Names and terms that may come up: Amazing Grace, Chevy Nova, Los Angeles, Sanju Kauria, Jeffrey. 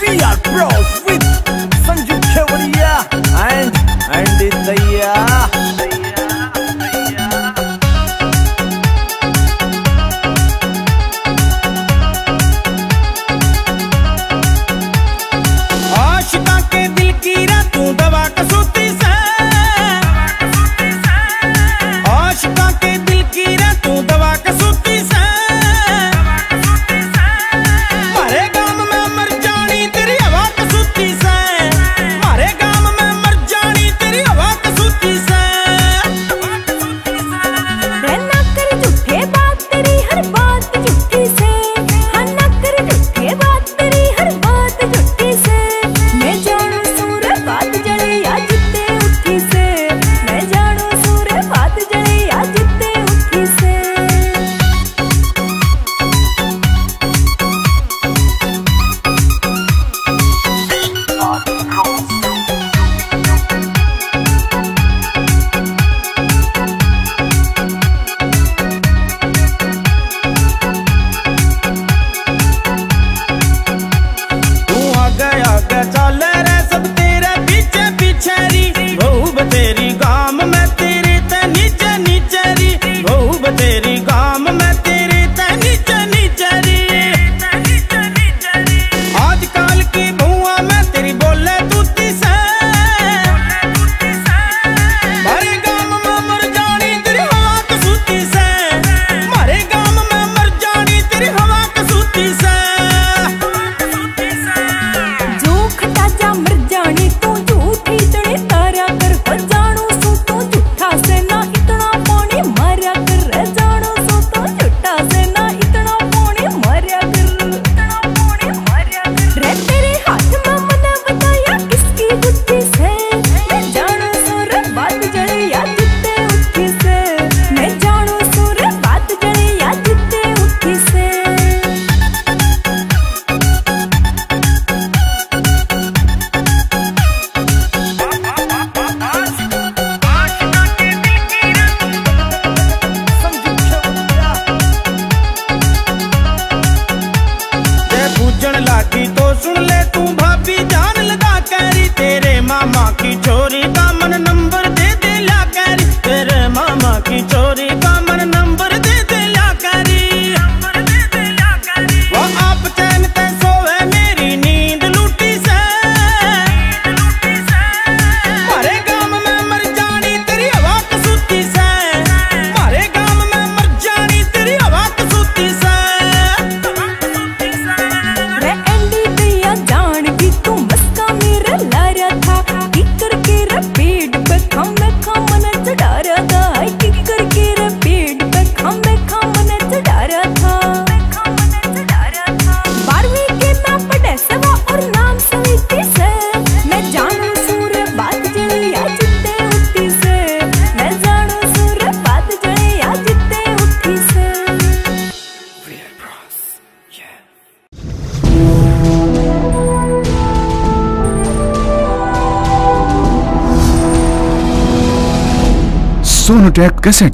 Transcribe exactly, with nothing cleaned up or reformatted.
We are pros with Sanju Kauria and and Daya. Sonu tap कैसे।